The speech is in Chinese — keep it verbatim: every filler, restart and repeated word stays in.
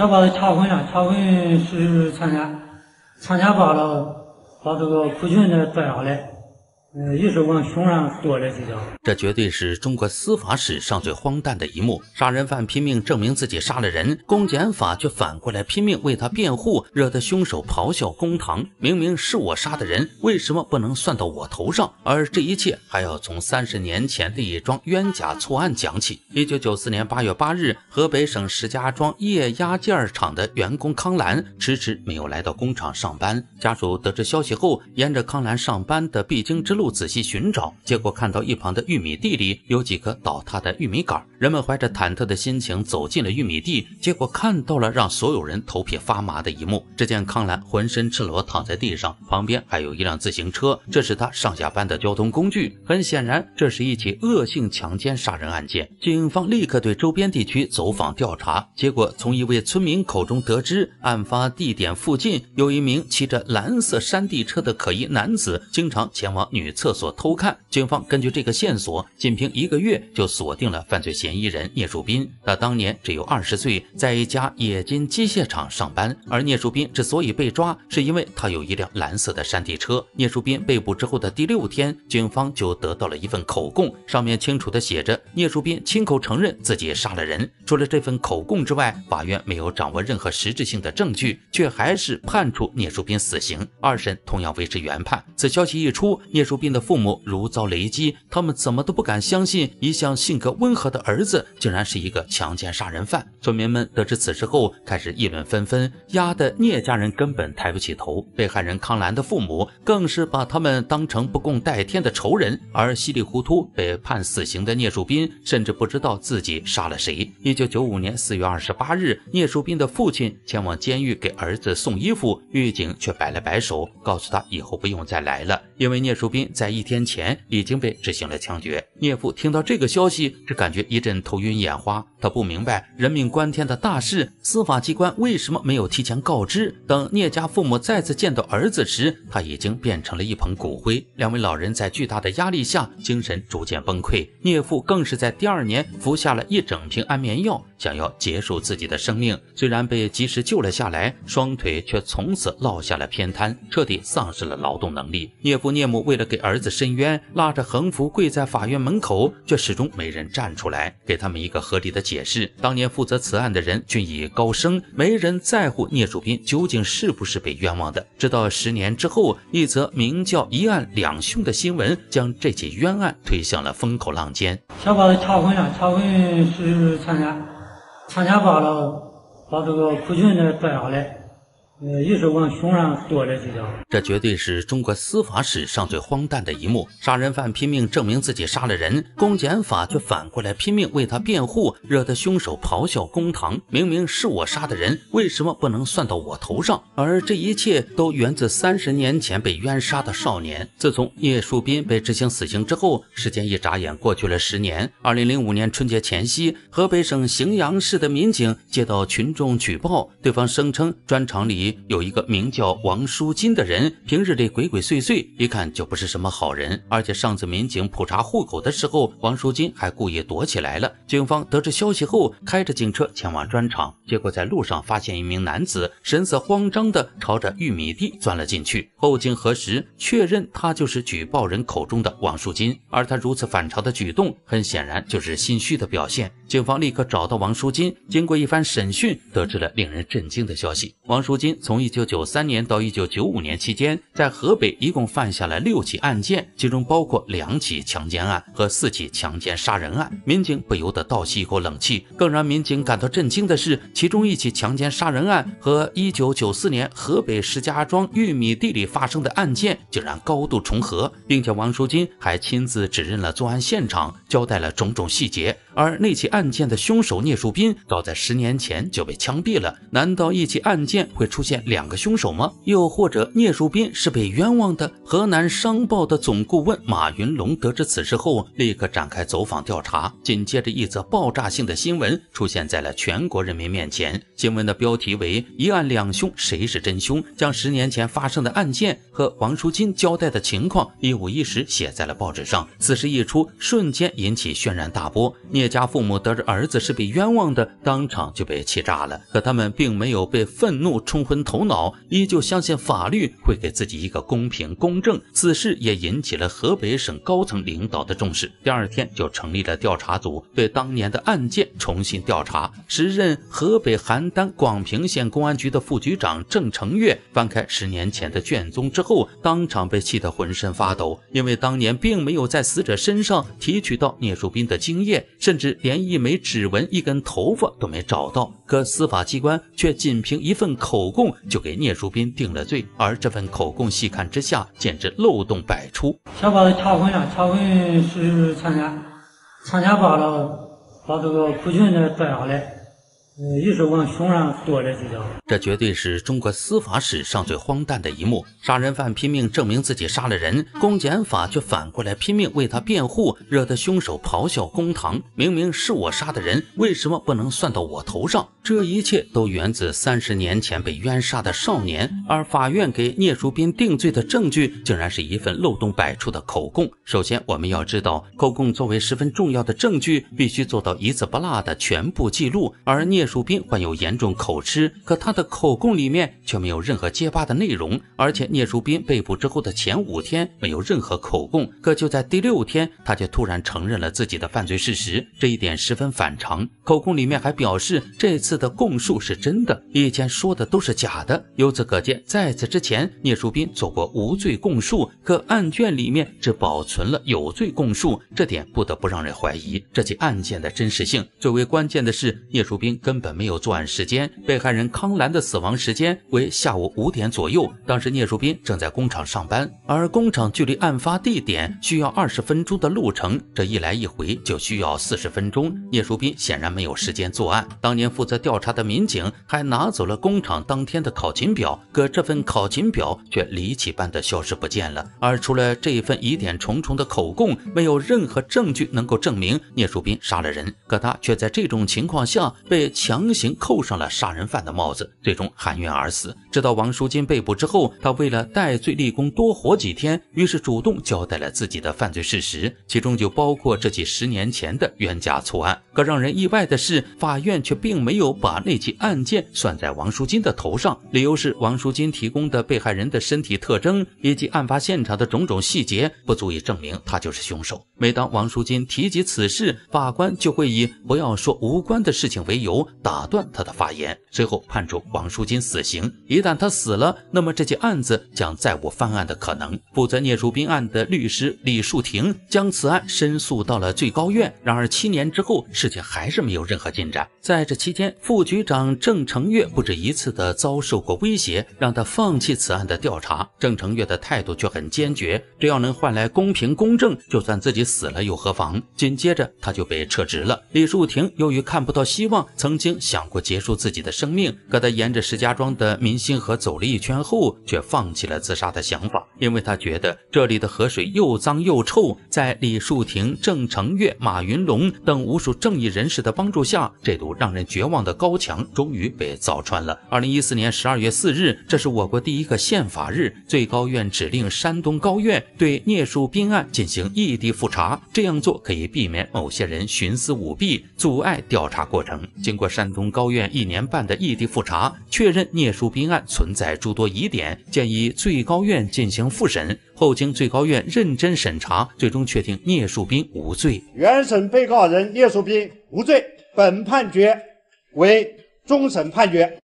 小宝的茶婚上，茶婚是参加，参加罢了，把这个苦军的拽下来，呃，一手往胸上剁了几刀。这绝对是中国司法史上最荒诞的一幕：杀人犯拼命证明自己杀了人，公检法却反过来拼命为他辩护，惹得凶手咆哮公堂。明明是我杀的人，为什么不能算到我头上？而这一切还要从三十年前的一桩冤假错案讲起。一九九四年八月八日，河北省石家庄液压件厂的员工康兰迟迟没有来到工厂上班。家属得知消息后，沿着康兰上班的必经之路。路仔细寻找，结果看到一旁的玉米地里有几颗倒塌的玉米杆。人们怀着忐忑的心情走进了玉米地，结果看到了让所有人头皮发麻的一幕。只见康兰浑身赤裸躺在地上，旁边还有一辆自行车，这是他上下班的交通工具。很显然，这是一起恶性强奸杀人案件。警方立刻对周边地区走访调查，结果从一位村民口中得知，案发地点附近有一名骑着蓝色山地车的可疑男子，经常前往女厕所偷看。警方根据这个线索，仅凭一个月就锁定了犯罪嫌疑人聂树斌。他当年只有二十岁，在一家冶金机械厂上班。而聂树斌之所以被抓，是因为他有一辆蓝色的山地车。聂树斌被捕之后的第六天，警方就得到了一份口供，上面清楚地写着聂树斌亲口承认自己杀了人。除了这份口供之外，法院没有掌握任何实质性的证据，却还是判处聂树斌死刑。二审同样维持原判。此消息一出，聂树斌斌的父母如遭雷击，他们怎么都不敢相信，一向性格温和的儿子竟然是一个强奸杀人犯。村民们得知此事后，开始议论纷纷，压得聂家人根本抬不起头。被害人康兰的父母更是把他们当成不共戴天的仇人。而稀里糊涂被判死刑的聂树斌，甚至不知道自己杀了谁。一九九五年四月二十八日，聂树斌的父亲前往监狱给儿子送衣服，狱警却摆了摆手，告诉他以后不用再来了，因为聂树斌在一天前已经被执行了枪决。聂父听到这个消息，只感觉一阵头晕眼花。他不明白人命关天的大事，司法机关为什么没有提前告知。等聂家父母再次见到儿子时，他已经变成了一捧骨灰。两位老人在巨大的压力下，精神逐渐崩溃。聂父更是在第二年服下了一整瓶安眠药，想要结束自己的生命。虽然被及时救了下来，双腿却从此落下了偏瘫，彻底丧失了劳动能力。聂父聂母为了给儿子伸冤，拉着横幅跪在法院门口，却始终没人站出来给他们一个合理的解释。当年负责此案的人均已高升，没人在乎聂树斌究竟是不是被冤枉的。直到十年之后，一则名叫一案两凶的新闻，将这起冤案推向了风口浪尖。小宝的茶婚上，茶婚是参加，参加罢了，把这个苦军的拽下来。呃，一手往胸上剁了几刀。这绝对是中国司法史上最荒诞的一幕：杀人犯拼命证明自己杀了人，公检法却反过来拼命为他辩护，惹得凶手咆哮公堂。明明是我杀的人，为什么不能算到我头上？而这一切都源自三十年前被冤杀的少年。自从聂树斌被执行死刑之后，时间一眨眼过去了十年。二零零五年春节前夕，河北省荥阳市的民警接到群众举报，对方声称砖厂里有一个名叫王书金的人，平日里鬼鬼祟祟，一看就不是什么好人。而且上次民警普查户口的时候，王书金还故意躲起来了。警方得知消息后，开着警车前往砖厂，结果在路上发现一名男子神色慌张地朝着玉米地钻了进去。后经核实，确认他就是举报人口中的王书金。而他如此反常的举动，很显然就是心虚的表现。警方立刻找到王书金，经过一番审讯，得知了令人震惊的消息。王书金从一九九三年到一九九五年期间，在河北一共犯下了六起案件，其中包括两起强奸案和四起强奸杀人案。民警不由得倒吸一口冷气。更让民警感到震惊的是，其中一起强奸杀人案和一九九四年河北石家庄玉米地里发生的案件竟然高度重合，并且王书金还亲自指认了作案现场，交代了种种细节。而那起案件的凶手聂树斌早在十年前就被枪毙了。难道一起案件会出现两个凶手吗？又或者聂树斌是被冤枉的？河南商报的总顾问马云龙得知此事后，立刻展开走访调查。紧接着，一则爆炸性的新闻出现在了全国人民面前。新闻的标题为“一案两凶，谁是真凶”，将十年前发生的案件和王书金交代的情况一五一十写在了报纸上。此事一出，瞬间引起轩然大波。聂家父母得知儿子是被冤枉的，当场就被气炸了。可他们并没有被愤怒冲昏头脑，依旧相信法律会给自己一个公平公正。此事也引起了河北省高层领导的重视。第二天就成立了调查组，对当年的案件重新调查。时任河北邯郸广平县公安局的副局长郑成月翻开十年前的卷宗之后，当场被气得浑身发抖，因为当年并没有在死者身上提取到聂树斌的精液，甚至连一枚指纹、一根头发都没找到。可司法机关却仅凭一份口供就给聂树斌定了罪，而这份口供细看之下，简直漏洞百出。想把他查封了，查封是参加，参加罢了，把这个苦军的拽下来。呃，一手往胸上剁了几刀，这绝对是中国司法史上最荒诞的一幕。杀人犯拼命证明自己杀了人，公检法却反过来拼命为他辩护，惹得凶手咆哮公堂。明明是我杀的人，为什么不能算到我头上？这一切都源自三十年前被冤杀的少年，而法院给聂树斌定罪的证据，竟然是一份漏洞百出的口供。首先，我们要知道，口供作为十分重要的证据，必须做到一字不落的全部记录，而聂树斌患有严重口吃，可他的口供里面却没有任何结巴的内容。而且聂树斌被捕之后的前五天没有任何口供，可就在第六天，他就突然承认了自己的犯罪事实，这一点十分反常。口供里面还表示这次的供述是真的，以前说的都是假的。由此可见，在此之前，聂树斌做过无罪供述，可案卷里面只保存了有罪供述，这点不得不让人怀疑这起案件的真实性。最为关键的是，聂树斌根本根本没有作案时间，被害人康兰的死亡时间为下午五点左右。当时聂树斌正在工厂上班，而工厂距离案发地点需要二十分钟的路程，这一来一回就需要四十分钟。聂树斌显然没有时间作案。当年负责调查的民警还拿走了工厂当天的考勤表，可这份考勤表却离奇般的消失不见了。而除了这份疑点重重的口供，没有任何证据能够证明聂树斌杀了人，可他却在这种情况下被强行扣上了杀人犯的帽子，最终含冤而死。直到王书金被捕之后，他为了戴罪立功多活几天，于是主动交代了自己的犯罪事实，其中就包括这起十年前的冤假错案。可让人意外的是，法院却并没有把那起案件算在王书金的头上，理由是王书金提供的被害人的身体特征以及案发现场的种种细节不足以证明他就是凶手。每当王书金提及此事，法官就会以不要说无关的事情为由打断他的发言，随后判处王书金死刑。一旦他死了，那么这起案子将再无翻案的可能。负责聂树斌案的律师李树庭将此案申诉到了最高院，然而七年之后，事情还是没有任何进展。在这期间，副局长郑成月不止一次的遭受过威胁，让他放弃此案的调查。郑成月的态度却很坚决，只要能换来公平公正，就算自己死了又何妨。紧接着他就被撤职了。李树庭由于看不到希望，曾经想过结束自己的生命，可他沿着石家庄的民心河走了一圈后，却放弃了自杀的想法，因为他觉得这里的河水又脏又臭。在李树庭、郑成月、马云龙等无数正义人士的帮助下，这堵让人绝望的高墙终于被凿穿了。二零一四年十二月四日，这是我国第一个宪法日，最高院指令山东高院对聂树斌案进行异地复查，这样做可以避免某些人徇私舞弊，阻碍调查过程。经过山东高院一年半的异地复查，确认聂树斌案存在诸多疑点，建议最高院进行复审。后经最高院认真审查，最终确定聂树斌无罪。原审被告人聂树斌无罪，本判决为终审判决。